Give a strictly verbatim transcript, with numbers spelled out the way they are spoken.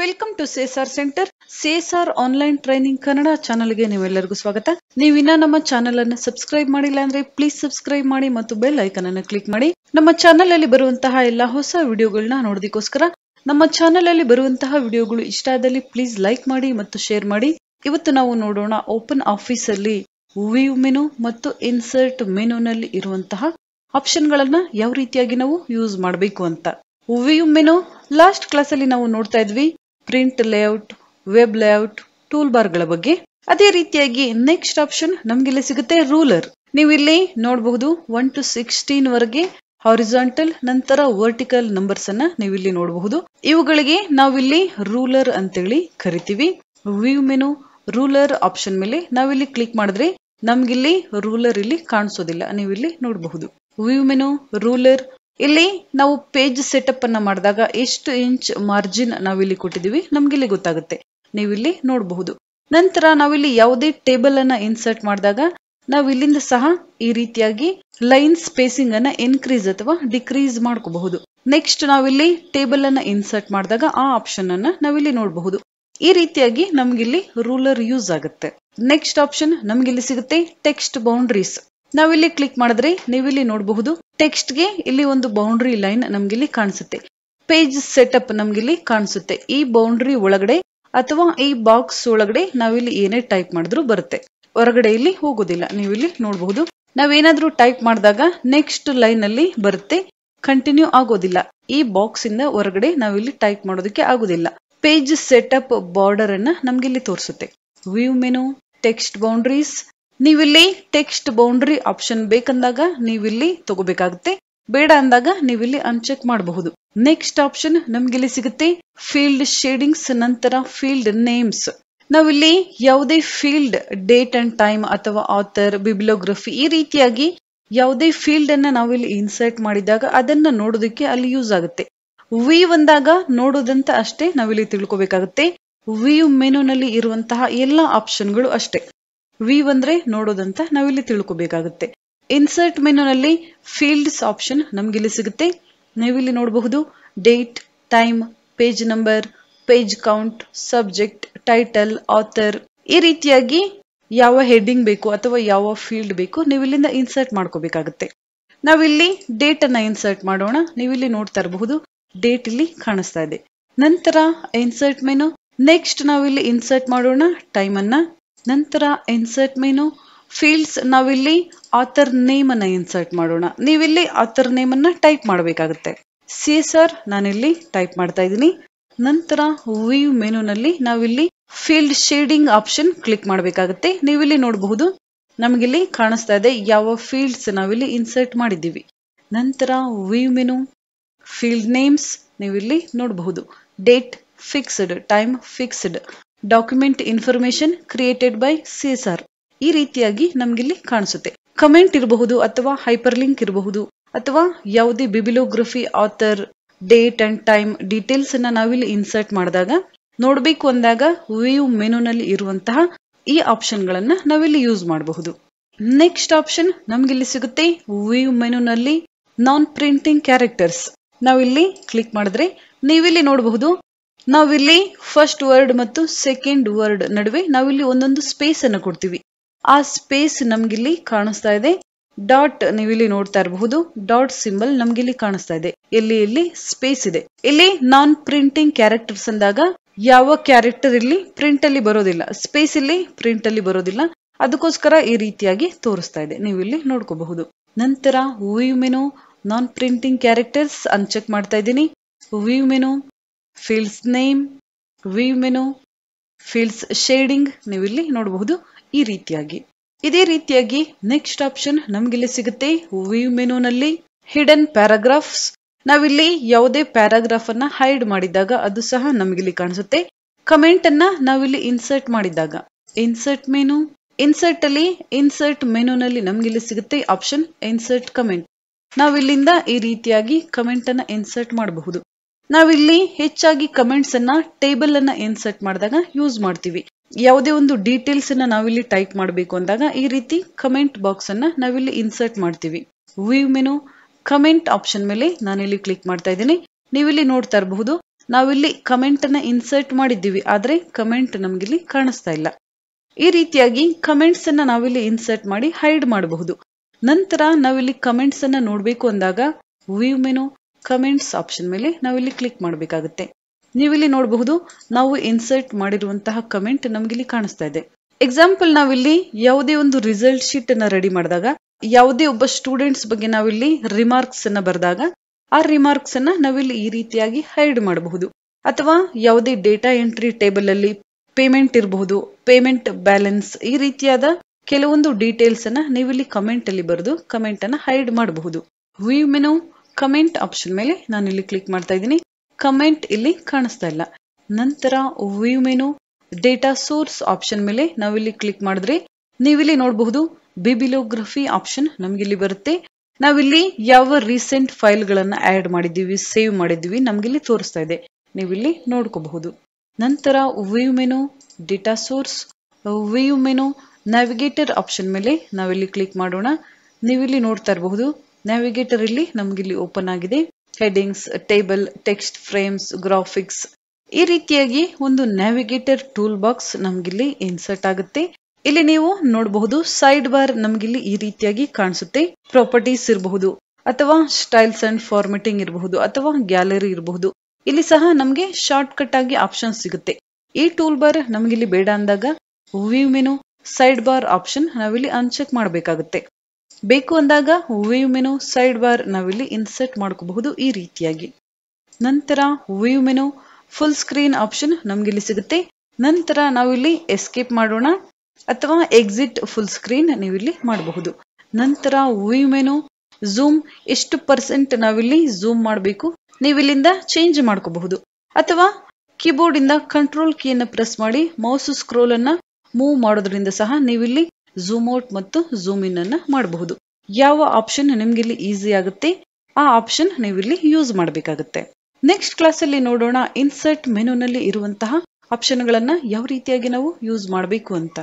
Welcome to C S R centre C S R online training Kannada channel ಗೆ ನಿಮ್ಮೆಲ್ಲರಿಗೂ ಸ್ವಾಗತ। ನೀವು ಇನ್ನ ನಮ್ಮ ಚಾನೆಲ್ ಅನ್ನು ಸಬ್ಸ್ಕ್ರೈಬ್ ಮಾಡಿಲ್ಲ ಅಂದ್ರೆ ಪ್ಲೀಸ್ ಸಬ್ಸ್ಕ್ರೈಬ್ ಮಾಡಿ ಮತ್ತು ಬೆಲ್ ಐಕಾನ್ ಅನ್ನು ಕ್ಲಿಕ್ ಮಾಡಿ। ನಮ್ಮ ಚಾನೆಲ್ ಅಲ್ಲಿ ಬರುವಂತ ಎಲ್ಲಾ ಹೊಸ ವಿಡಿಯೋಗಳನ್ನು ನೋಡೋದಕ್ಕೋಸ್ಕರ ನಮ್ಮ ಚಾನೆಲ್ ಅಲ್ಲಿ ಬರುವಂತ ವಿಡಿಯೋಗಳು ಇಷ್ಟ ಆದಲ್ಲಿ ಪ್ಲೀಸ್ ಲೈಕ್ ಮಾಡಿ ಮತ್ತು ಶೇರ್ ಮಾಡಿ। ಇವತ್ತು ನಾವು ನೋಡೋಣ ಓಪನ್ ಆಫೀಸ್ ಅಲ್ಲಿ ವ್ಯೂ ಮೆನು ಮತ್ತು ಇನ್ಸರ್ಟ್ ಮೆನುನಲ್ಲಿ ಇರುವಂತ ಆಪ್ಷನ್ ಗಳನ್ನು ಯಾವ ರೀತಿಯಾಗಿ ನಾವು ಯೂಸ್ ಮಾಡಬೇಕು ಅಂತ। ವ್ಯೂ ಮೆನು लास्ट ಕ್ಲಾಸ್ ಅಲ್ಲಿ ನಾವು ನೋಡ್ತಾ ಇದ್ವಿ print layout web layout tool bar ಬಗ್ಗೆ। ಅದೇ ರೀತಿಯಾಗಿ ನೆಕ್ಸ್ಟ್ ಆಪ್ಷನ್ ನಮಗೆ ಇಲ್ಲಿ ಸಿಗುತ್ತೆ ರೂಲರ್। ನೀವು ಇಲ್ಲಿ ನೋಡಬಹುದು ಒಂದು ಟು ಹದಿನಾಲ್ಕು ವರೆಗೆ ಹಾರಿಜಾಂಟಲ್ ನಂತರ ವರ್ಟಿಕಲ್ ನಂಬರ್ಸ್ ಅನ್ನು ನೀವು ಇಲ್ಲಿ ನೋಡಬಹುದು। ಇವುಗಳಿಗೆ ನಾವು ಇಲ್ಲಿ ರೂಲರ್ ಅಂತ ಹೇಳಿ ಕರೀತೀವಿ। ವ್ಯೂ ಮೆನು ರೂಲರ್ ಆಪ್ಷನ್ ಮೇಲೆ ನಾವು ಇಲ್ಲಿ ಕ್ಲಿಕ್ ಮಾಡಿದ್ರೆ ನಮಗೆ ಇಲ್ಲಿ ರೂಲರ್ ಇಲ್ಲಿ ಕಾಣಿಸೋದಿಲ್ಲ, ನೀವು ಇಲ್ಲಿ ನೋಡಬಹುದು। ವ್ಯೂ ಮೆನು ರೂಲರ್ ಇಲ್ಲಿ ನಾವು ಪೇಜ್ ಸೆಟಪ್ ಅನ್ನು ಮಾಡಿದಾಗ ಎಷ್ಟು ಇಂಚ್ ಮಾರ್ಜಿನ್ ನಾವು ಇಲ್ಲಿ ಕೊಟ್ಟಿದ್ದೀವಿ ನಮಗೆ ಇಲ್ಲಿ ಗೊತ್ತಾಗುತ್ತೆ, ನೀವು ಇಲ್ಲಿ ನೋಡಬಹುದು। ನಂತರ ನಾವು ಇಲ್ಲಿ ಯಾವುದೇ ಟೇಬಲ್ ಅನ್ನು ಇನ್ಸರ್ಟ್ ಮಾಡಿದಾಗ ನಾವು ಇಲ್ಲಿಂದ ಸಹ ಈ ರೀತಿಯಾಗಿ ಲೈನ್ ಸ್ಪೇಸಿಂಗ್ ಅನ್ನು ಇನ್ಕ್ರೀಸ್ ಅಥವಾ ಡಿಕ್ರೀಸ್ ಮಾಡ್ಕೋಬಹುದು। ನೆಕ್ಸ್ಟ್ ನಾವು ಇಲ್ಲಿ ಟೇಬಲ್ ಅನ್ನು ಇನ್ಸರ್ಟ್ ಮಾಡಿದಾಗ ಆ ಆಪ್ಷನ್ ಅನ್ನು ನಾವು ಇಲ್ಲಿ ನೋಡಬಹುದು। ಈ ರೀತಿಯಾಗಿ ನಮಗೆ ಇಲ್ಲಿ ರೂಲರ್ ಯೂಸ್ ಆಗುತ್ತೆ। ನೆಕ್ಸ್ಟ್ ಆಪ್ಷನ್ ನಮಗೆ ಇಲ್ಲಿ ಸಿಗುತ್ತೆ ಟೆಕ್ಸ್ಟ್ ಬೌಂಡರೀಸ್। ನಾವಿಲ್ಲಿ ಕ್ಲಿಕ್ ಮಾಡಿದ್ರೆ ನೀವಿಲ್ಲಿ ನೋಡಬಹುದು ಟೆಕ್ಸ್ಟ್ ಗೆ ಇಲ್ಲಿ ಒಂದು ಬೌಂಡರಿ ಲೈನ್ ನಮಗೆ ಇಲ್ಲಿ ಕಾಣಿಸುತ್ತೆ, ಪೇಜ್ ಸೆಟಪ್ ನಮಗೆ ಇಲ್ಲಿ ಕಾಣಿಸುತ್ತೆ। ಈ ಬೌಂಡರಿ ಒಳಗಡೆ ಅಥವಾ ಈ ಬಾಕ್ಸ್ ಒಳಗಡೆ ನಾವಿಲ್ಲಿ ಏನೇ ಟೈಪ್ ಮಾಡಿದ್ರು ಬರುತ್ತೆ, ಹೊರಗಡೆ ಇಲ್ಲಿ ಹೋಗೋದಿಲ್ಲ, ನೀವಿಲ್ಲಿ ನೋಡಬಹುದು। ನಾವೇನಾದ್ರೂ ಟೈಪ್ ಮಾಡಿದಾಗ ನೆಕ್ಸ್ಟ್ ಲೈನ್ ಅಲ್ಲಿ ಬರುತ್ತೆ, ಕಂಟಿನ್ಯೂ ಆಗೋದಿಲ್ಲ, ಈ ಬಾಕ್ಸ್ ಇಂದ ಹೊರಗಡೆ ನಾವಿಲ್ಲಿ ಟೈಪ್ ಮಾಡೋದಕ್ಕೆ ಆಗೋದಿಲ್ಲ। ಪೇಜ್ ಸೆಟಪ್ ಬಾರ್ಡರ್ ಅನ್ನ ನಮ್ಗೆ ಇಲ್ಲಿ ತೋರಿಸುತ್ತೆ। ವ್ಯೂ ಮೆನು ಟೆಕ್ಸ್ಟ್ ಬೌಂಡರೀಸ್, ನೀವಿಲ್ಲಿ ಟೆಕ್ಸ್ಟ್ ಬೌಂಡರಿ ಆಪ್ಷನ್ ಬೇಕಂದಾಗ ನೀವಿಲ್ಲಿ ತಗೋಬೇಕಾಗುತ್ತೆ, ಬೇಡ ಅಂದಾಗ ನೀವಿಲ್ಲಿ ಅನ್ಚೆಕ್ ಮಾಡಬಹುದು। ನೆಕ್ಸ್ಟ್ ಆಪ್ಷನ್ ನಮ್ಗೆ ಇಲ್ಲಿ ಸಿಗುತ್ತೆ ಫೀಲ್ಡ್ ಶೇಡಿಂಗ್ಸ್ ನಂತರ ಫೀಲ್ಡ್ ನೇಮ್ಸ್। ನಾವಿಲ್ಲಿ ಯಾವುದೇ ಫೀಲ್ಡ್ ಡೇಟ್ ಅಂಡ್ ಟೈಮ್ ಅಥವಾ ಆಥರ್ ಬಿಬ್ಲಿಯೋಗ್ರಫಿ ಈ ರೀತಿಯಾಗಿ ಯಾವುದೇ ಫೀಲ್ಡ್ ಅನ್ನ ನಾವಿಲ್ಲಿ ಇನ್ಸರ್ಟ್ ಮಾಡಿದಾಗ ಅದನ್ನ ನೋಡೋದಕ್ಕೆ ಅಲ್ಲಿ ಯೂಸ್ ಆಗುತ್ತೆ। ವಿ ಬಂದಾಗ ನೋಡೋದಂತ ಅಷ್ಟೇ ನಾವಿಲ್ಲಿ ತಿಳ್ಕೋಬೇಕಾಗುತ್ತೆ, ವ್ಯೂ ಮೆನುನಲ್ಲಿ ಇರುವಂತಹ ಎಲ್ಲಾ ಆಪ್ಷನ್ಗಳು ಅಷ್ಟೇ। ವ್ಯೂ ಅಂದ್ರೆ ನೋಡೋದಂತ ನಾವಿಲ್ಲಿ ತಿಳ್ಕೋಬೇಕಾಗುತ್ತೆ। ಇನ್ಸರ್ಟ್ ಮೆನುನಲ್ಲಿ ಫೀಲ್ಡ್ಸ್ ಆಪ್ಷನ್ ನಮ್ಗೆ ಇಲ್ಲಿ ಸಿಗುತ್ತೆ, ನೀವಿಲ್ಲಿ ನೋಡಬಹುದು date time page number page count subject title author ಈ ರೀತಿಯಾಗಿ ಯಾವ ಹೆಡ್ಡಿಂಗ್ ಬೇಕು ಅಥವಾ ಯಾವ ಫೀಲ್ಡ್ ಬೇಕು ನೀವಿಲ್ಲಿಂದ ಇನ್ಸರ್ಟ್ ಮಾಡ್ಕೋಬೇಕಾಗುತ್ತೆ। ನಾವಿಲ್ಲಿ ಡೇಟ್ ಅನ್ನ ಇನ್ಸರ್ಟ್ ಮಾಡೋಣ, ನೀವಿಲ್ಲಿ ನೋಡ್ತಾ ಇರಬಹುದು ಡೇಟ್ ಇಲ್ಲಿ ಕಾಣಿಸ್ತಾ ಇದೆ। ನಂತರ ಇನ್ಸರ್ಟ್ ಮೆನು, ನೆಕ್ಸ್ಟ್ ನಾವಿಲ್ಲಿ ಇನ್ಸರ್ಟ್ ಮಾಡೋಣ ಟೈಮ್ ಅನ್ನ, ನಂತರ ಇನ್ಸರ್ಟ್ ಮೆನು ಫೀಲ್ಡ್ಸ್, ನಾವಿಲ್ಲಿ ಆಥರ್ ನೇಮ್ ಅನ್ನ ಇನ್ಸರ್ಟ್ ಮಾಡೋಣ, ನೀವಿಲ್ಲಿ ಆಥರ್ ನೇಮ್ ಅನ್ನ ಟೈಪ್ ಮಾಡಬೇಕಾಗುತ್ತೆ। ಸಿ ಎಸ್ ಆರ್ ನಾನಿಲ್ಲಿ ಟೈಪ್ ಮಾಡ್ತಾ ಇದ್ದೀನಿ। ನಂತರ ವ್ಯೂ ಮೆನುನಲ್ಲಿ ನಾವಿಲ್ಲಿ ಫೀಲ್ಡ್ ಶೇಡಿಂಗ್ ಆಪ್ಷನ್ ಕ್ಲಿಕ್ ಮಾಡಬೇಕಾಗುತ್ತೆ, ನೀವಿಲ್ಲಿ ನೋಡಬಹುದು ನಮಗಿಲ್ಲಿ ಕಾಣಿಸ್ತಾ ಇದೆ ಯಾವ ಫೀಲ್ಡ್ಸ್ ನಾವಿಲ್ಲಿ ಇನ್ಸರ್ಟ್ ಮಾಡಿದ್ದೀವಿ। ನಂತರ ವ್ಯೂ ಮೆನು ಫೀಲ್ಡ್ ನೇಮ್ಸ್, ನೀವಿಲ್ಲಿ ನೋಡಬಹುದು date fixed time fixed document information created by C S R ಈ ರೀತಿಯಾಗಿ ನಮಗಿಲ್ಲಿ ಕಾಣಿಸುತ್ತೆ। ಕಮೆಂಟ್ ಇರಬಹುದು ಅಥವಾ ಹೈಪರ್ ಲಿಂಕ್ ಇರಬಹುದು ಅಥವಾ ಯಾವುದೇ bibliography author date and time details ಅನ್ನ ನಾವಿಲ್ಲಿ ಇನ್ಸರ್ಟ್ ಮಾಡಿದಾಗ ನೋಡಬೇಕು ಅಂದಾಗ ವ್ಯೂ ಮೆನುನಲ್ಲಿ ಇರುವಂತಹ ಈ ಆಪ್ಷನ್ ಗಳನ್ನ ನಾವಿಲ್ಲಿ ಯೂಸ್ ಮಾಡಬಹುದು। ನೆಕ್ಸ್ಟ್ ಆಪ್ಷನ್ ನಮಗಿಲ್ಲಿ ಸಿಗುತ್ತೆ ವ್ಯೂ ಮೆನುನಲ್ಲಿ ನಾನ್ ಪ್ರಿಂಟಿಂಗ್ ಕ್ಯಾರೆಕ್ಟರ್ಸ್. ನಾವಿಲ್ಲಿ ಕ್ಲಿಕ್ ಮಾಡಿದ್ರೆ ನೀವಿಲ್ಲಿ ನೋಡಬಹುದು ನಾವಿಲ್ಲಿ ಫಸ್ಟ್ ವರ್ಡ್ ಮತ್ತು ಸೆಕೆಂಡ್ ವರ್ಡ್ ನಡುವೆ ನಾವಿಲ್ಲಿ ಒಂದೊಂದು ಸ್ಪೇಸ್ ಅನ್ನು ಕೊಡ್ತೀವಿ, ಆ ಸ್ಪೇಸ್ ನಮ್ಗಿಲ್ಲಿ ಕಾಣಿಸ್ತಾ ಇದೆ। ಡಾಟ್ ನೀವಿಲ್ಲಿ ನೋಡ್ತಾ ಇರಬಹುದು ಡಾಟ್ ಸಿಂಬಲ್ ನಮ್ಗಿಲ್ಲಿ ಕಾಣಿಸ್ತಾ ಇದೆ, ಇಲ್ಲಿ ಇಲ್ಲಿ ಸ್ಪೇಸ್ ಇದೆ। ಇಲ್ಲಿ ನಾನ್ ಪ್ರಿಂಟಿಂಗ್ ಕ್ಯಾರೆಕ್ಟರ್ಸ್ ಅಂದಾಗ ಯಾವ ಕ್ಯಾರೆಕ್ಟರ್ ಇಲ್ಲಿ ಪ್ರಿಂಟ್ ಅಲ್ಲಿ ಬರೋದಿಲ್ಲ, ಸ್ಪೇಸ್ ಇಲ್ಲಿ ಪ್ರಿಂಟ್ ಅಲ್ಲಿ ಬರೋದಿಲ್ಲ, ಅದಕ್ಕೋಸ್ಕರ ಈ ರೀತಿಯಾಗಿ ತೋರಿಸ್ತಾ ಇದೆ, ನೀವಿಲ್ಲಿ ನೋಡ್ಕೋಬಹುದು। ನಂತರ view menu non printing characters uncheck ಮಾಡ್ತಾ ಇದ್ದೀನಿ, view menu fields name view menu fields shading ನೀವಿಲ್ಲಿ ನೋಡಬಹುದು ಈ ರೀತಿಯಾಗಿ। ಇದೇ ರೀತಿಯಾಗಿ ನೆಕ್ಸ್ಟ್ ಆಪ್ಷನ್ ನಮ್ಗಿಲ್ಲಿ ಸಿಗುತ್ತೆ ವ್ಯೂ ಮೆನುನಲ್ಲಿ ಹಿಡನ್ ಪ್ಯಾರಾಗ್ರಾಫ್ಸ್. ನಾವಿಲ್ಲಿ ಯಾವುದೇ ಪ್ಯಾರಾಗ್ರಾಫ್ ಅನ್ನ ಹೈಡ್ ಮಾಡಿದಾಗ ಅದು ಸಹ ನಮಗಿಲ್ಲಿ ಕಾಣಿಸುತ್ತೆ, ಕಮೆಂಟ್ ಅನ್ನ ನಾವಿಲ್ಲಿ ಇನ್ಸರ್ಟ್ ಮಾಡಿದಾಗ. ಇನ್ಸರ್ಟ್ ಮೆನು ಇನ್ಸರ್ಟ್ ಅಲ್ಲಿ ಇನ್ಸರ್ಟ್ ಮೆನುನಲ್ಲಿ ನಮ್ಗಿಲ್ಲಿ ಸಿಗುತ್ತೆ ಆಪ್ಷನ್ ಇನ್ಸರ್ಟ್ ಕಮೆಂಟ್. ನಾವಿಲ್ಲಿಂದ ಈ ರೀತಿಯಾಗಿ ಕಮೆಂಟ್ ಅನ್ನ ಇನ್ಸರ್ಟ್ ಮಾಡಬಹುದು. ನಾವಿಲ್ಲಿ ಹೆಚ್ಚಾಗಿ ಕಮೆಂಟ್ಸ್ ಅನ್ನ ಟೇಬಲ್ ಅನ್ನ ಇನ್ಸರ್ಟ್ ಮಾಡಿದಾಗ ಯೂಸ್ ಮಾಡ್ತೀವಿ, ಯಾವುದೇ ಒಂದು ಡೀಟೇಲ್ಸ್ ಅನ್ನ ನಾವಿಲ್ಲಿ ಟೈಪ್ ಮಾಡಬೇಕು ಅಂದಾಗ ಈ ರೀತಿ ಕಮೆಂಟ್ ಬಾಕ್ಸ್ ಅನ್ನ ನಾವಿಲ್ಲಿ ಇನ್ಸರ್ಟ್ ಮಾಡ್ತೀವಿ. ವ್ಯೂ ಮೆನು ಕಮೆಂಟ್ ಆಪ್ಷನ್ ಮೇಲೆ ನಾನಿಲ್ಲಿ ಕ್ಲಿಕ್ ಮಾಡ್ತಾ ಇದ್ದೀನಿ, ನೀವಿಲ್ಲಿ ನೋಡ್ತಾ ಇರಬಹುದು ನಾವಿಲ್ಲಿ ಕಮೆಂಟನ್ನು ಇನ್ಸರ್ಟ್ ಮಾಡಿದ್ದೀವಿ, ಆದರೆ ಕಮೆಂಟ್ ನಮಗಿಲ್ಲಿ ಕಾಣಿಸ್ತಾ ಇಲ್ಲ. ಈ ರೀತಿಯಾಗಿ ಕಮೆಂಟ್ಸ್ ಅನ್ನು ನಾವಿಲ್ಲಿ ಇನ್ಸರ್ಟ್ ಮಾಡಿ ಹೈಡ್ ಮಾಡಬಹುದು. ನಂತರ ನಾವಿಲ್ಲಿ ಕಮೆಂಟ್ಸ್ ಅನ್ನು ನೋಡಬೇಕು ಅಂದಾಗ ವ್ಯೂ ಮೆನು, ಕಮೆಂಟ್ಸ್ ಆಪ್ಷನ್ ಮೇಲೆ ನಾವಿಲ್ಲಿ ಕ್ಲಿಕ್ ಮಾಡಬೇಕಾಗುತ್ತೆ. ನೀವಿಲ್ಲಿ ನೋಡಬಹುದು ನಾವು ಇನ್ಸರ್ಟ್ ಮಾಡಿರುವಂತಹ ಕಮೆಂಟ್ ನಮಗಿಲ್ಲಿ ಕಾಣಿಸ್ತಾ ಇದೆ. ಎಕ್ಸಾಂಪಲ್ ನಾವಿಲ್ಲಿ ಯಾವುದೇ ಒಂದು ರಿಸಲ್ಟ್ ಶೀಟ್ ಅನ್ನು ರೆಡಿ ಮಾಡಿದಾಗ ಯಾವುದೇ ಒಬ್ಬ ಸ್ಟೂಡೆಂಟ್ಸ್ ಬಗ್ಗೆ ನಾವಿಲ್ಲಿ ರಿಮಾರ್ಕ್ಸ್ ಅನ್ನು ಬರೆದಾಗ ಆ ರಿಮಾರ್ಕ್ಸ್ ಅನ್ನ ನಾವಿಲ್ಲಿ ಈ ರೀತಿಯಾಗಿ ಹೈಡ್ ಮಾಡಬಹುದು. ಅಥವಾ ಯಾವುದೇ ಡೇಟಾ ಎಂಟ್ರಿ ಟೇಬಲ್ ಅಲ್ಲಿ ಪೇಮೆಂಟ್ ಇರಬಹುದು, ಪೇಮೆಂಟ್ ಬ್ಯಾಲೆನ್ಸ್, ಈ ರೀತಿಯಾದ ಕೆಲವೊಂದು ಡೀಟೇಲ್ಸ್ ಅನ್ನ ನೀವಿಲ್ಲಿ ಕಮೆಂಟ್ ಅಲ್ಲಿ ಬರೆದು ಕಮೆಂಟ್ ಅನ್ನ ಹೈಡ್ ಮಾಡಬಹುದು. ವ್ಯೂ ಮೆನು, ಕಮೆಂಟ್ ಆಪ್ಷನ್ ಮೇಲೆ ನಾನು ಇಲ್ಲಿ ಕ್ಲಿಕ್ ಮಾಡ್ತಾ ಇದ್ದೀನಿ. ಕಮೆಂಟ್ ಇಲ್ಲಿ ಕಾಣಿಸ್ತಾ ಇಲ್ಲ. ನಂತರ view menu, data source option ಮೇಲೆ ನಾವಿಲ್ಲಿ ಕ್ಲಿಕ್ ಮಾಡಿದ್ರೆ ನೀವಿಲ್ಲಿ ನೋಡಬಹುದು ಬಿಬಿಲೋಗ್ರಫಿ ಆಪ್ಷನ್ ನಮಗಿಲ್ಲಿ ಬರುತ್ತೆ. ನಾವಿಲ್ಲಿ ಯಾವ ರೀಸೆಂಟ್ ಫೈಲ್ ಗಳನ್ನ ಆಡ್ ಮಾಡಿದ್ದೀವಿ, ಸೇವ್ ಮಾಡಿದ್ದೀವಿ ನಮಗಿಲ್ಲಿ ತೋರಿಸ್ತಾ ಇದೆ, ನೀವಿಲ್ಲಿ ನೋಡ್ಕೋಬಹುದು. ನಂತರ view menu, data source, view menu, navigator option ಮೇಲೆ ನಾವಿಲ್ಲಿ ಕ್ಲಿಕ್ ಮಾಡೋಣ. ನೀವಿಲ್ಲಿ ನೋಡ್ತಾ ಇರಬಹುದು ನ್ಯಾವಿಗೇಟರ್ ಇಲ್ಲಿ ನಮಗಿಲ್ಲಿ ಓಪನ್ ಆಗಿದೆ. Headings, table, text frames, graphics, ಈ ರೀತಿಯಾಗಿ ಒಂದು ನ್ಯಾವಿಗೇಟರ್ ಟೂಲ್ ಬಾಕ್ಸ್ ನಮಗಿಲ್ಲಿ ಇನ್ಸರ್ಟ್ ಆಗುತ್ತೆ. ಇಲ್ಲಿ ನೀವು ನೋಡಬಹುದು ಸೈಡ್ ಬಾರ್ ನಮಗಿಲ್ಲಿ ಈ ರೀತಿಯಾಗಿ ಕಾಣಿಸುತ್ತೆ. ಪ್ರಾಪರ್ಟೀಸ್ ಇರಬಹುದು, ಅಥವಾ ಸ್ಟೈಲ್ಸ್ ಅಂಡ್ ಫಾರ್ಮೆಟಿಂಗ್ ಇರಬಹುದು, ಅಥವಾ ಗ್ಯಾಲರಿ ಇರಬಹುದು. ಇಲ್ಲಿ ಸಹ ನಮಗೆ ಶಾರ್ಟ್ ಕಟ್ ಆಗಿ ಆಪ್ಷನ್ ಸಿಗುತ್ತೆ. ಈ ಟೂಲ್ ಬಾರ್ ನಮಗಿಲ್ಲಿ ಬೇಡ ಅಂದಾಗ view menu, side bar option ನಾವಿಲ್ಲಿ ಅನ್ಚೆಕ್ ಮಾಡಬೇಕಾಗುತ್ತೆ. ಬೇಕು ಅಂದಾಗ ವ್ಯೂ ಮೆನು, ಸೈಡ್ ಬಾರ್ ನಾವಿಲ್ಲಿ ಇನ್ಸರ್ಟ್ ಮಾಡ್ಕೋಬಹುದು ಈ ರೀತಿಯಾಗಿ. ನಂತರ view menu, full screen option ನಮಗಿಲ್ಲಿ ಸಿಗುತ್ತೆ. ನಂತರ ನಾವಿಲ್ಲಿ ಎಸ್ಕೇಪ್ ಮಾಡೋಣ ಅಥವಾ ಎಕ್ಸಿಟ್ ಫುಲ್ ಸ್ಕ್ರೀನ್ ನೀವಿಲ್ಲಿ ಮಾಡಬಹುದು. ನಂತರ ವ್ಯೂ ಮೆನು, ಝೂಮ್, ಎಷ್ಟು ಪರ್ಸೆಂಟ್ ನಾವಿಲ್ಲಿ ಝೂಮ್ ಮಾಡಬೇಕು ನೀವಿಲ್ಲಿಂದ ಚೇಂಜ್ ಮಾಡ್ಕೋಬಹುದು. ಅಥವಾ ಕೀಬೋರ್ಡ್ ಇಂದ ಕಂಟ್ರೋಲ್ ಕೀಯನ್ನು ಪ್ರೆಸ್ ಮಾಡಿ ಮೌಸ್ ಸ್ಕ್ರೋಲ್ ಅನ್ನ ಮೂವ್ ಮಾಡೋದ್ರಿಂದ ಸಹ ನೀವಿಲ್ಲಿ ಝೂಮ್ ಔಟ್ ಮತ್ತು ಝೂಮ್ ಇನ್ ಅನ್ನ ಮಾಡಬಹುದು. ಯಾವ ಆಪ್ಷನ್ ನಿಮ್ಗಿಲ್ಲಿ ಈಸಿ ಆಗುತ್ತೆ ಆ ಆಪ್ಷನ್ ನೀವಿಲ್ಲಿ ಯೂಸ್ ಮಾಡಬೇಕಾಗುತ್ತೆ. ನೆಕ್ಸ್ಟ್ ಕ್ಲಾಸ್ ಅಲ್ಲಿ ನೋಡೋಣ ಇನ್ಸರ್ಟ್ ಮೆನುನಲ್ಲಿ ಇರುವಂತಹ ಆಪ್ಷನ್ ಗಳನ್ನ ಯಾವ ರೀತಿಯಾಗಿ ನಾವು ಯೂಸ್ ಮಾಡಬೇಕು ಅಂತ.